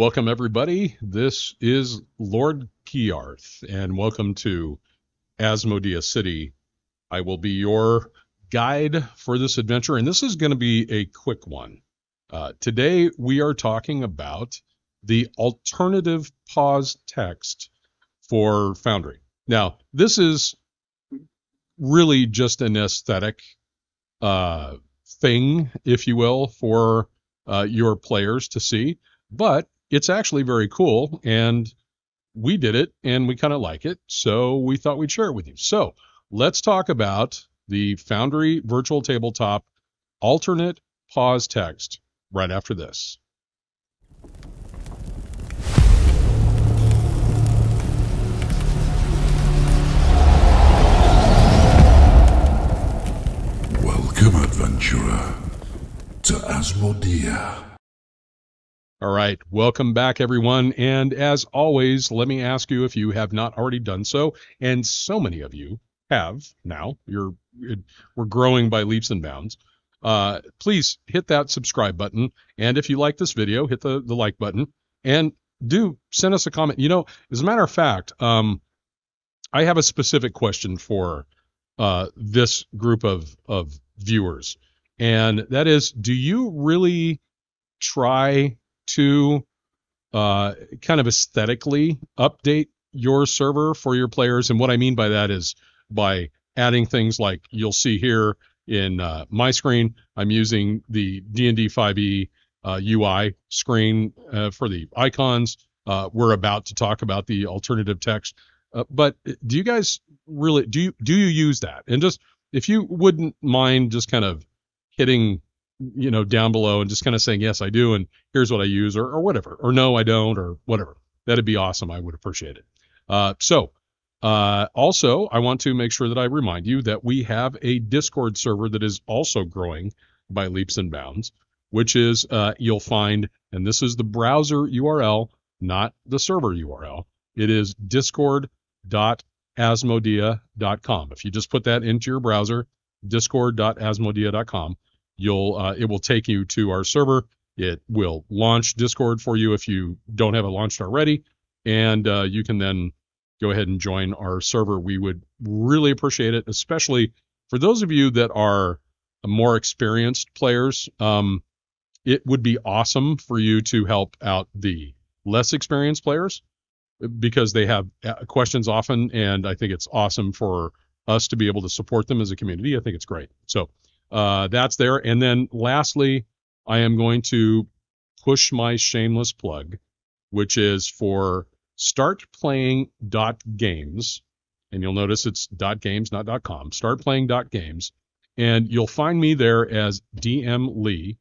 Welcome, everybody. This is Lord Kearth, and welcome to Asmodeah City. I will be your guide for this adventure, and this is going to be a quick one. Today, we are talking about the alternative pause text for Foundry. Now, this is really just an aesthetic thing, if you will, for your players to see, but it's actually very cool, and we did it, and we kind of like it, so we thought we'd share it with you. So let's talk about the Foundry Virtual Tabletop alternate pause text right after this. Welcome, adventurer, to Asmodeah. All right, welcome back, everyone. And as always, let me ask you if you have not already done so, and so many of you have now. We're growing by leaps and bounds. Please hit that subscribe button, and if you like this video, hit the like button, and do send us a comment. You know, as a matter of fact, I have a specific question for this group of viewers, and that is, do you really try to kind of aesthetically update your server for your players? And what I mean by that is by adding things like you'll see here in my screen, I'm using the D&D 5e UI screen for the icons. We're about to talk about the alternative text, but do you guys really, do you use that? And just, if you wouldn't mind just kind of hitting, you know, down below and just kind of saying, yes, I do, and here's what I use, or whatever, or no, I don't, or whatever. That'd be awesome. I would appreciate it. Also, I want to make sure that I remind you that we have a Discord server that is also growing by leaps and bounds, which is, you'll find, and this is the browser URL, not the server URL. It is discord.asmodeah.com. If you just put that into your browser, discord.asmodeah.com, it will take you to our server. It will launch Discord for you if you don't have it launched already, and you can then go ahead and join our server. We would really appreciate it, especially for those of you that are more experienced players. It would be awesome for you to help out the less experienced players, because they have questions often, and I think it's awesome for us to be able to support them as a community. I think it's great. So that's there. And then lastly, I am going to push my shameless plug, which is for start playing .games. And you'll notice it's .games, not .com. Start playing .games. And you'll find me there as DM Lee,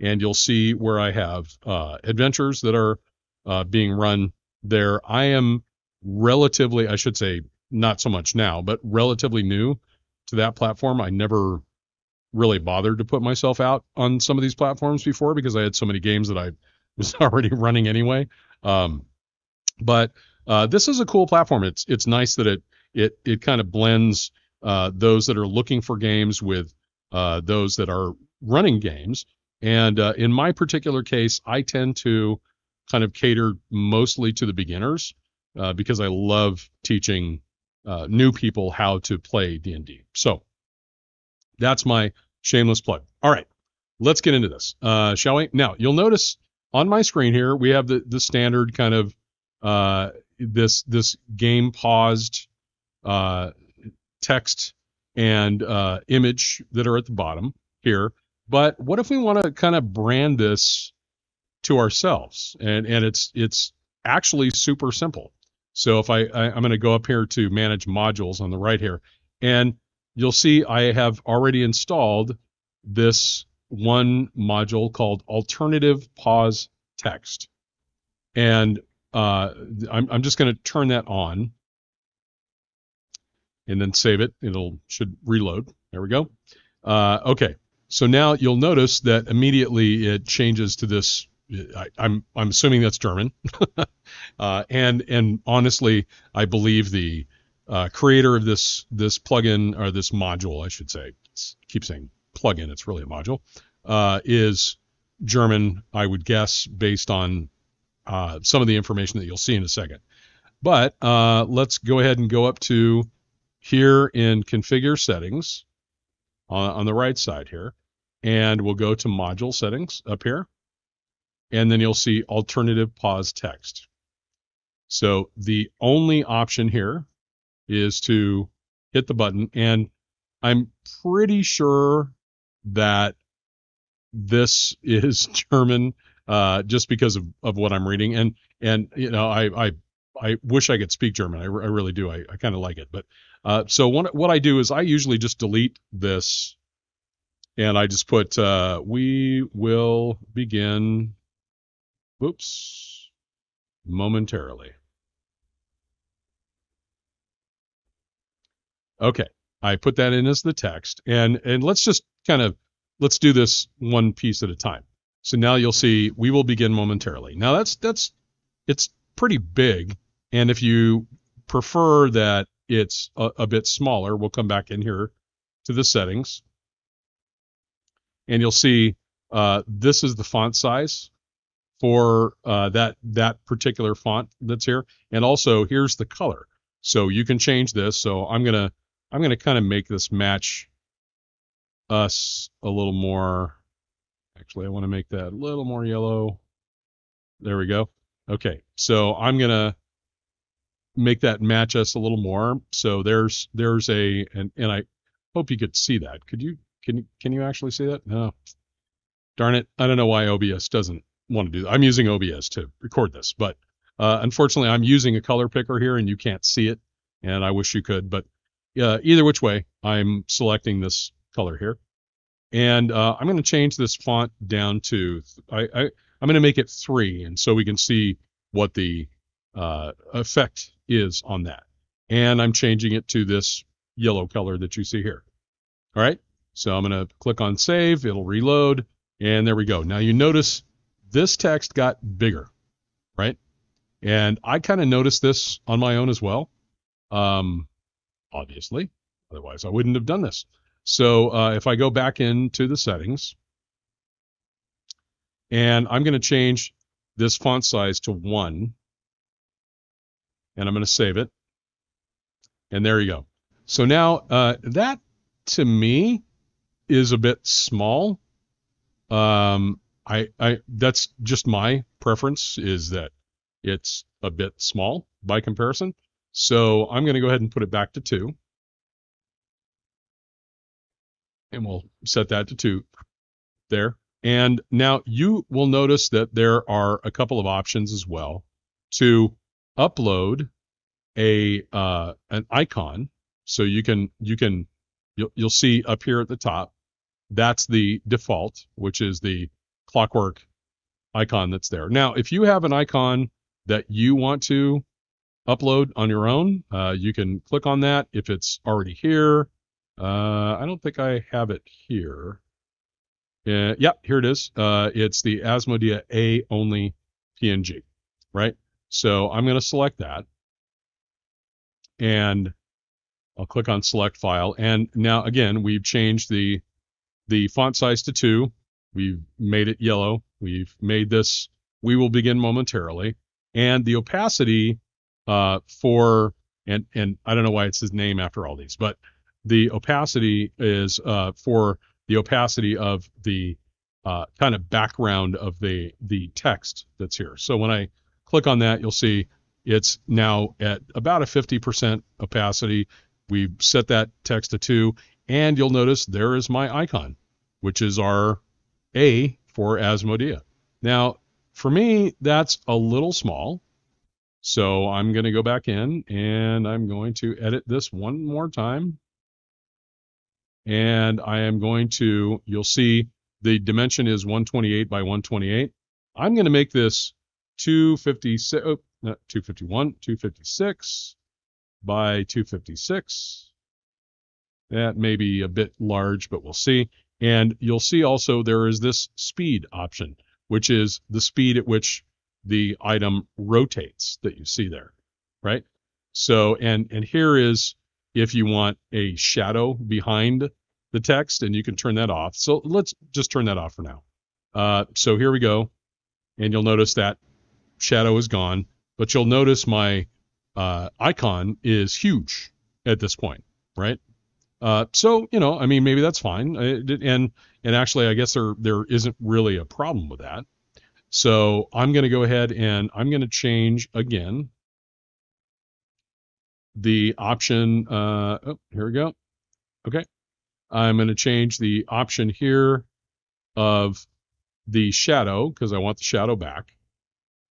and you'll see where I have adventures that are being run there. I am relatively, I should say not so much now, but relatively new to that platform. I never really bothered to put myself out on some of these platforms before, because I had so many games that I was already running anyway. But this is a cool platform. It's nice that it kind of blends those that are looking for games with those that are running games. And in my particular case, I tend to kind of cater mostly to the beginners, because I love teaching new people how to play D&D. So that's my shameless plug. All right, let's get into this, shall we? Now, you'll notice on my screen here, we have the standard kind of this game paused text and image that are at the bottom here. But what if we want to kind of brand this to ourselves? And it's actually super simple. So if I'm going to go up here to manage modules on the right here, and you'll see I have already installed this one module called Alternative Pause Text. And I'm just going to turn that on and then save it. Should reload. There we go. Okay. So now you'll notice that immediately it changes to this. I'm assuming that's German. And honestly, I believe the creator of this plugin, or this module, I should say, keep saying plugin, it's really a module, is German, I would guess, based on some of the information that you'll see in a second. But let's go ahead and go up to here in configure settings on the right side here. And we'll go to module settings up here. And then you'll see alternative pause text. So the only option here is to hit the button. And I'm pretty sure that this is German just because of what I'm reading. And you know, I wish I could speak German. I really do. I kind of like it. But so what I do is I usually just delete this. And I just put, we will begin, whoops, momentarily. Okay, I put that in as the text. And let's just kind of, let's do this one piece at a time. So now you'll see, we will begin momentarily. Now it's pretty big. And if you prefer that it's a bit smaller, we'll come back in here to the settings. And you'll see this is the font size for that particular font that's here. And also here's the color. So you can change this. So I'm gonna kind of make this match us a little more. Actually, I want to make that a little more yellow. There we go. Okay. So I'm gonna make that match us a little more. So there's a and I hope you could see that. Could you? Can you actually see that? No. Darn it. I don't know why OBS doesn't want to do that. I'm using OBS to record this, but unfortunately I'm using a color picker here and you can't see it, and I wish you could, but either which way, I'm selecting this color here. And I'm going to change this font down to, I'm going to make it 3, and so we can see what the effect is on that. And I'm changing it to this yellow color that you see here. All right. So I'm going to click on save, it'll reload, and there we go. Now you notice this text got bigger, right? And I kind of noticed this on my own as well, obviously. Otherwise, I wouldn't have done this. So if I go back into the settings, and I'm going to change this font size to 1, and I'm going to save it. And there you go. So now that, to me, is a bit small. That's just my preference, is that it's a bit small by comparison. So I'm going to go ahead and put it back to 2. And we'll set that to 2 there. And now you will notice that there are a couple of options as well to upload a an icon. So you'll see up here at the top, that's the default, which is the clockwork icon that's there. Now, if you have an icon that you want to upload on your own, you can click on that if it's already here. I don't think I have it here. Yeah, here it is. It's the Asmodeah A only PNG, right? So I'm going to select that. And I'll click on select file. And now, again, we've changed the font size to 2. We've made it yellow. We've made this, we will begin momentarily. And the opacity and I don't know why it says name after all these, but the opacity is for the opacity of the kind of background of the text that's here. So when I click on that, you'll see it's now at about a 50% opacity. We've set that text to 2, and you'll notice there is my icon, which is our A for Asmodeah. Now, for me, that's a little small, so I'm going to go back in, and I'm going to edit this one more time. And I am going to, you'll see the dimension is 128 by 128. I'm going to make this 256, oh, not 251, 256. By 256. That may be a bit large, but we'll see. And you'll see also there is this speed option, which is the speed at which the item rotates that you see there, right? So, and here is if you want a shadow behind the text, and you can turn that off. So let's just turn that off for now. So here we go. And you'll notice that shadow is gone, but you'll notice my icon is huge at this point, right? So, you know, I mean, maybe that's fine. And actually, I guess there isn't really a problem with that. So I'm going to go ahead and I'm going to change again the option. Oh, here we go. Okay. I'm going to change the option here of the shadow because I want the shadow back.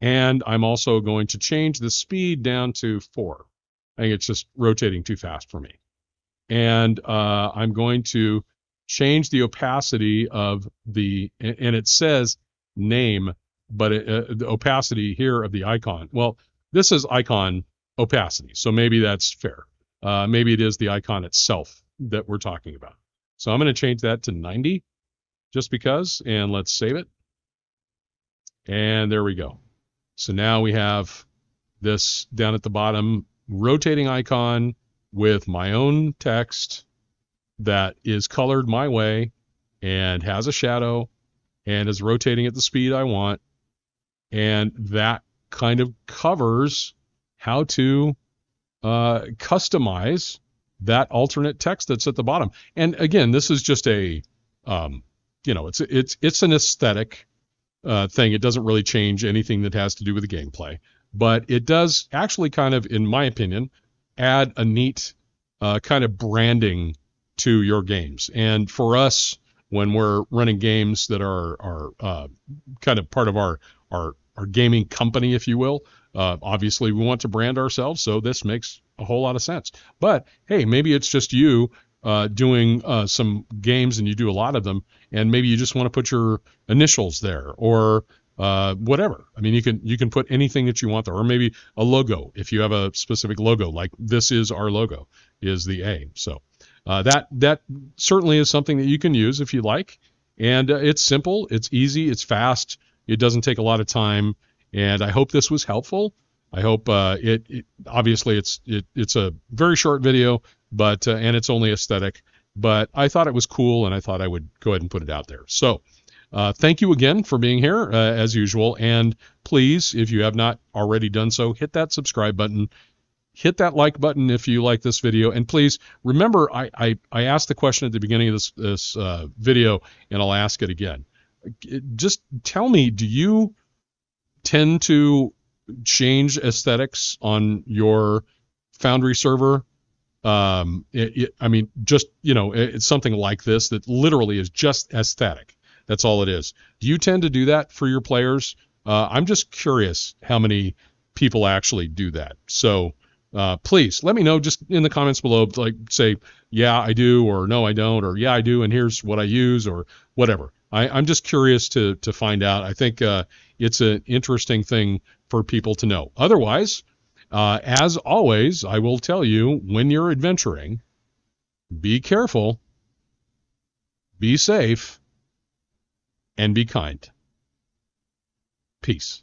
And I'm also going to change the speed down to 4. I think it's just rotating too fast for me. And I'm going to change the opacity of the, and it says name, but it, the opacity here of the icon. Well, this is icon opacity, so maybe that's fair. Maybe it is the icon itself that we're talking about. So I'm going to change that to 90 just because, and let's save it. And there we go. So now we have this down at the bottom rotating icon with my own text that is colored my way and has a shadow and is rotating at the speed I want. And that kind of covers how to customize that alternate text that's at the bottom. And again, this is just a, you know, it's an aesthetic thing. It doesn't really change anything that has to do with the gameplay, but it does actually kind of, in my opinion, add a neat kind of branding to your games. And for us, when we're running games that are kind of part of our gaming company, if you will, obviously we want to brand ourselves. So this makes a whole lot of sense. But hey, maybe it's just you doing some games, and you do a lot of them, and maybe you just want to put your initials there, or whatever. I mean, you can put anything that you want there, or maybe a logo if you have a specific logo. Like this is our logo, is the A. So that certainly is something that you can use if you like, and it's simple, it's easy, it's fast, it doesn't take a lot of time. And I hope this was helpful. I hope it obviously it's a very short video, but and it's only aesthetic, but I thought it was cool, and I thought I would go ahead and put it out there. So. Thank you again for being here, as usual. And please, if you have not already done so, hit that subscribe button. Hit that like button if you like this video. And please remember, I asked the question at the beginning of this video, and I'll ask it again. Just tell me, do you tend to change aesthetics on your Foundry server? I mean, just, you know, it's something like this that literally is just aesthetic. That's all it is. Do you tend to do that for your players? I'm just curious how many people actually do that. So please let me know just in the comments below, like say, yeah, I do, or no, I don't, or yeah, I do, and here's what I use, or whatever. I'm just curious to find out. I think it's an interesting thing for people to know. Otherwise, as always, I will tell you, when you're adventuring, be careful, be safe, and be kind. Peace.